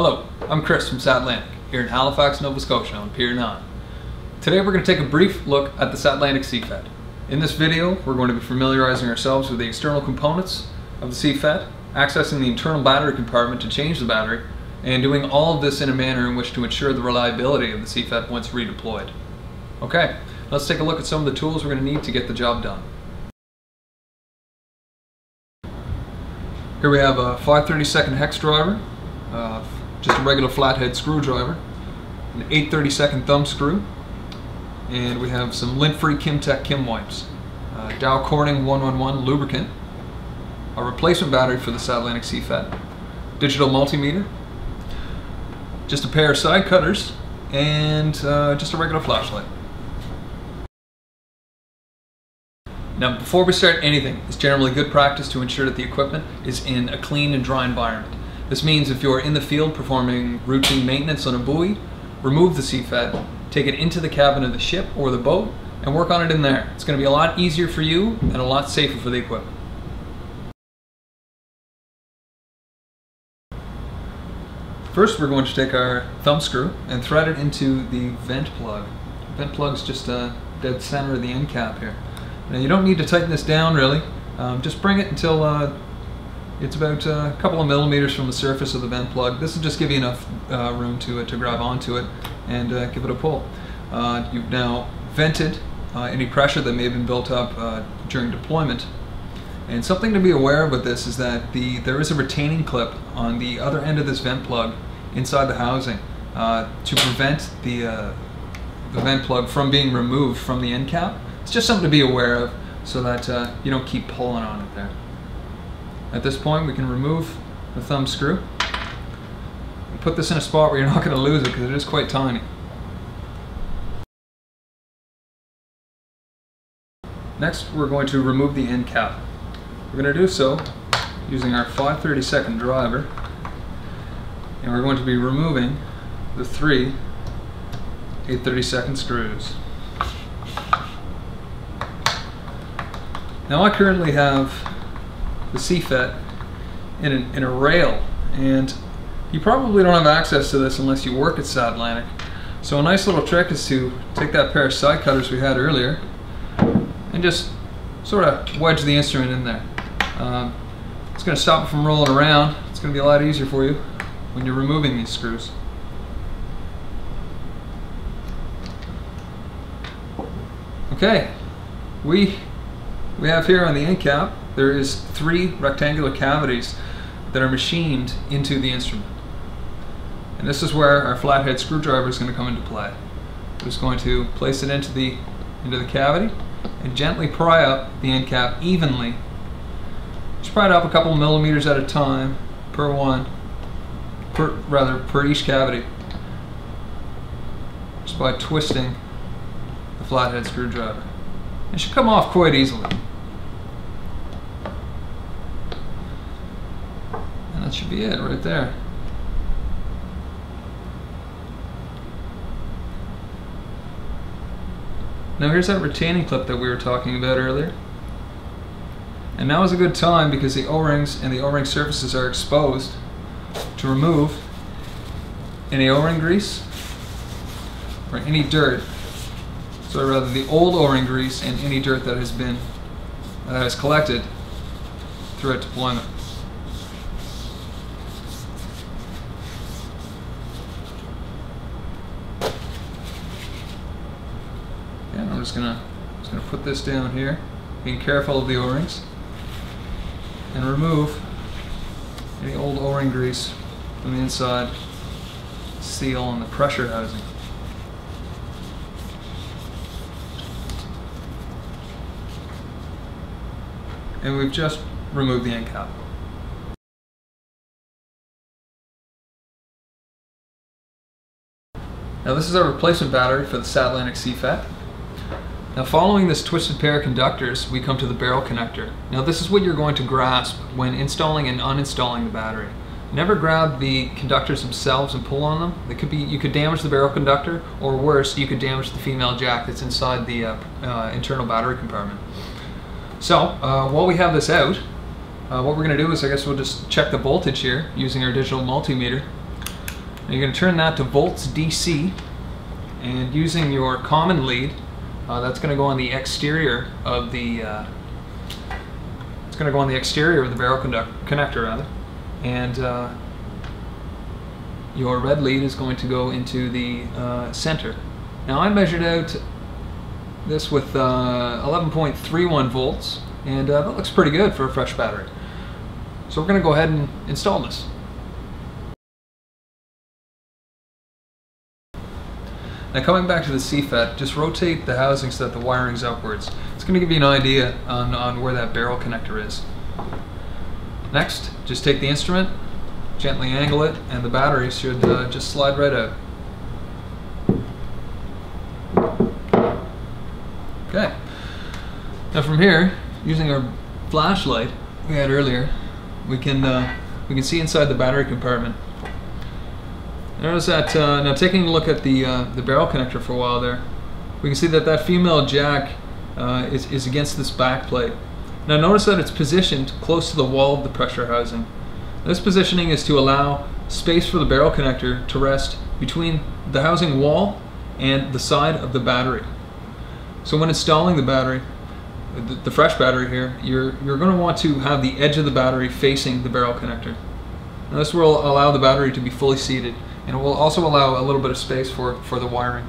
Hello, I'm Chris from Satlantic, here in Halifax, Nova Scotia on Pier 9. Today we're going to take a brief look at the Satlantic SeaFET. In this video, we're going to be familiarizing ourselves with the external components of the SeaFET, accessing the internal battery compartment to change the battery, and doing all of this in a manner in which to ensure the reliability of the SeaFET once redeployed. Okay, let's take a look at some of the tools we're going to need to get the job done. Here we have a 5/32 hex driver, just a regular flathead screwdriver, an 8/32 thumb screw, and we have some lint-free Kim Tech Kim Wipes, Dow Corning 111 lubricant, a replacement battery for the Satlantic SeaFET, digital multimeter, just a pair of side cutters, and just a regular flashlight. Now, before we start anything, it's generally good practice to ensure that the equipment is in a clean and dry environment. This means if you're in the field performing routine maintenance on a buoy, remove the SeaFET, take it into the cabin of the ship or the boat, and work on it in there. It's going to be a lot easier for you and a lot safer for the equipment. First, we're going to take our thumb screw and thread it into the vent plug. The vent plug's just dead center of the end cap here. Now, you don't need to tighten this down really, just bring it until it's about a couple of millimeters from the surface of the vent plug. This will just give you enough room to grab onto it and give it a pull. You've now vented any pressure that may have been built up during deployment. And something to be aware of with this is that there is a retaining clip on the other end of this vent plug inside the housing to prevent the vent plug from being removed from the end cap. It's just something to be aware of so that you don't keep pulling on it there. At this point, we can remove the thumb screw and put this in a spot where you're not going to lose it because it is quite tiny. Next, we're going to remove the end cap. We're going to do so using our 5/32 driver, and we're going to be removing the 3 8/32 screws. Now, I currently have the SeaFET in a rail, and you probably don't have access to this unless you work at Satlantic. So a nice little trick is to take that pair of side cutters we had earlier and just sort of wedge the instrument in there. It's going to stop it from rolling around. It's going to be a lot easier for you when you're removing these screws. Okay, we have here on the end cap, there is 3 rectangular cavities that are machined into the instrument. And this is where our flathead screwdriver is going to come into play. We're just going to place it into the cavity and gently pry up the end cap evenly. Just pry it up a couple millimeters at a time per each cavity, just by twisting the flathead screwdriver. It should come off quite easily. That should be it right there. Now here's that retaining clip that we were talking about earlier. And now is a good time because the O-rings and the O-ring surfaces are exposed to remove any O-ring grease or any dirt. So rather the old O-ring grease and any dirt that has collected throughout deployment. I'm just gonna put this down here, being careful of the O-rings, and remove any old O-ring grease from the inside seal on the pressure housing. And we've just removed the end cap. Now this is our replacement battery for the Satlantic SeaFET. Now, following this twisted pair of conductors, we come to the barrel connector. Now, this is what you're going to grasp when installing and uninstalling the battery. Never grab the conductors themselves and pull on them. You could damage the barrel conductor, or worse, you could damage the female jack that's inside the internal battery compartment. So, while we have this out, what we're going to do is, I guess we'll just check the voltage here using our digital multimeter. Now you're going to turn that to volts DC, and using your common lead, that's going to go on the exterior of the it's going to go on the exterior of the barrel connector rather, and your red lead is going to go into the center. Now I measured out this with 11.31 volts, and that looks pretty good for a fresh battery. So we're going to go ahead and install this. Now coming back to the SeaFET, just rotate the housing so that the wiring's upwards. It's going to give you an idea on where that barrel connector is. Next, just take the instrument, gently angle it, and the battery should just slide right out. Okay. Now from here, using our flashlight we had earlier, we can see inside the battery compartment. Notice that now taking a look at the barrel connector for a while there, we can see that that female jack is against this back plate. Now notice that it's positioned close to the wall of the pressure housing. This positioning is to allow space for the barrel connector to rest between the housing wall and the side of the battery. So when installing the battery, the fresh battery here, you're going to want to have the edge of the battery facing the barrel connector. Now this will allow the battery to be fully seated, and it will also allow a little bit of space for the wiring.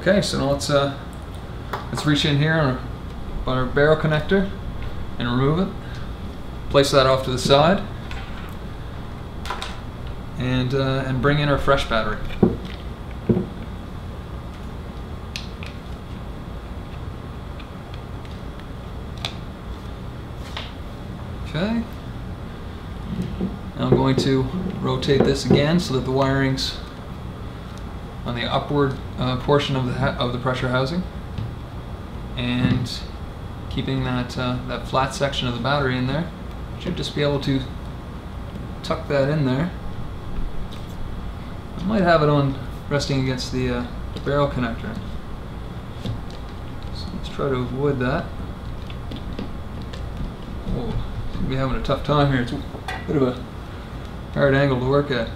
Okay, so now let's reach in here on our barrel connector and remove it. Place that off to the side, and bring in our fresh battery. Okay, now I'm going to rotate this again so that the wiring's on the upward portion of the pressure housing, and keeping that, that flat section of the battery in there. Should just be able to tuck that in there. I might have it on resting against the barrel connector, so let's try to avoid that. Oh. Be having a tough time here. It's a bit of a hard angle to work at.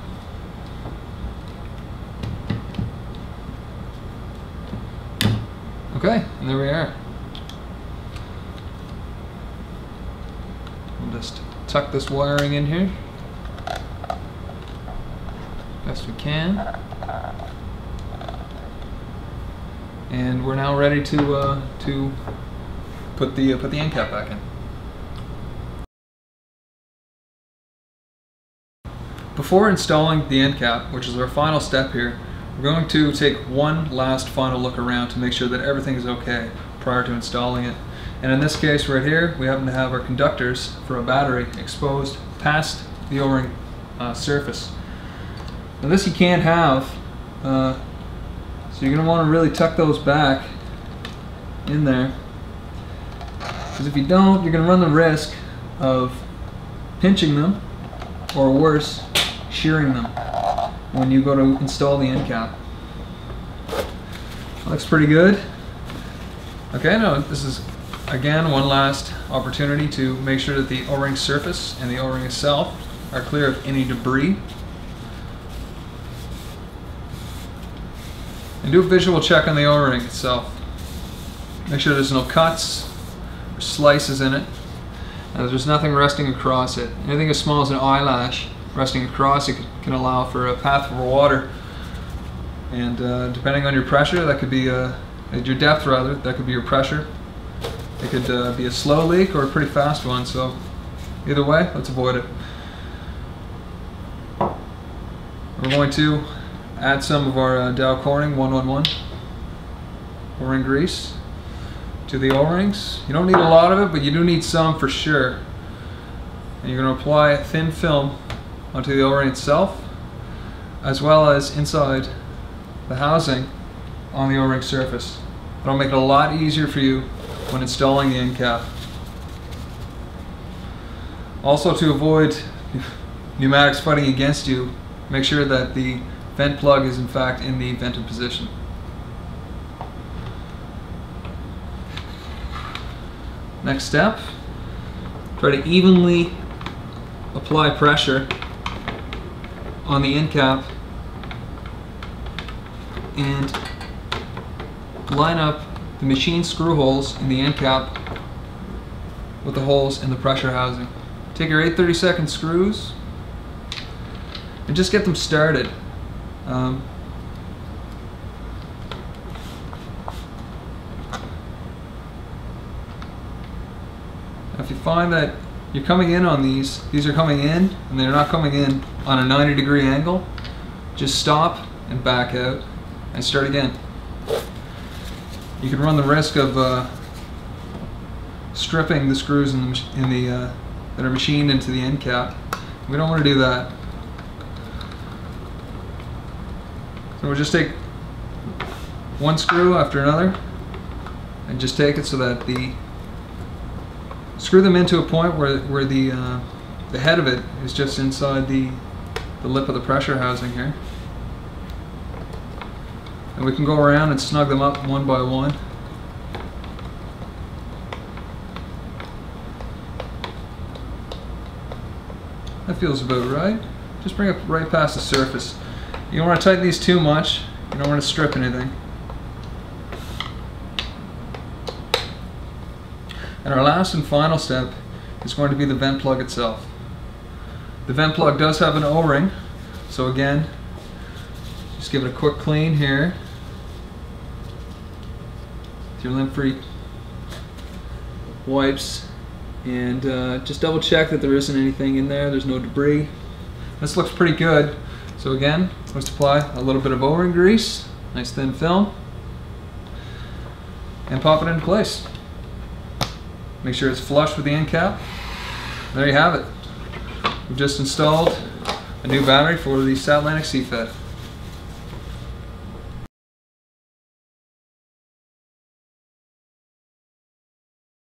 Okay, and there we are. We'll just tuck this wiring in here best we can, and we're now ready to put the end cap back in. Before installing the end cap, which is our final step here, we're going to take one last final look around to make sure that everything is okay prior to installing it. And in this case right here, we happen to have our conductors for a battery exposed past the O-ring surface. Now this you can't have, so you're going to want to really tuck those back in there, because if you don't, you're going to run the risk of pinching them, or worse, shearing them when you go to install the end cap. Looks pretty good. Okay, now this is again one last opportunity to make sure that the O-ring surface and the O-ring itself are clear of any debris. And do a visual check on the O-ring itself. Make sure there's no cuts or slices in it. There's nothing resting across it. Anything as small as an eyelash resting across it can allow for a path for water. And depending on your pressure, that could be your depth rather, that could be your pressure. It could be a slow leak or a pretty fast one. So either way, let's avoid it. We're going to add some of our Dow Corning 111 O-ring grease to the O-rings. You don't need a lot of it, but you do need some for sure. And you're going to apply a thin film onto the O-ring itself, as well as inside the housing on the O-ring surface. That'll make it a lot easier for you when installing the end cap. Also, to avoid pneumatics fighting against you, make sure that the vent plug is in fact in the vented position. Next step, try to evenly apply pressure on the end cap and line up the machine screw holes in the end cap with the holes in the pressure housing. Take your 8/32 screws and just get them started. If you find that you're coming in on these are coming in and they're not coming in on a 90-degree angle, just stop and back out and start again. You can run the risk of stripping the screws that are machined into the end cap. We don't want to do that. So we'll just take one screw after another and just take it so that screw them into a point where the head of it is just inside the lip of the pressure housing here. And we can go around and snug them up one by one. That feels about right. Just bring it right past the surface. You don't want to tighten these too much. You don't want to strip anything. And our last and final step is going to be the vent plug itself. The vent plug does have an O-ring, so again, just give it a quick clean here with your lint-free wipes, and just double check that there isn't anything in there, there's no debris. This looks pretty good. So again, let's apply a little bit of O-ring grease, nice thin film, and pop it into place. Make sure it's flush with the end cap. There you have it. We've just installed a new battery for the Satlantic SeaFET.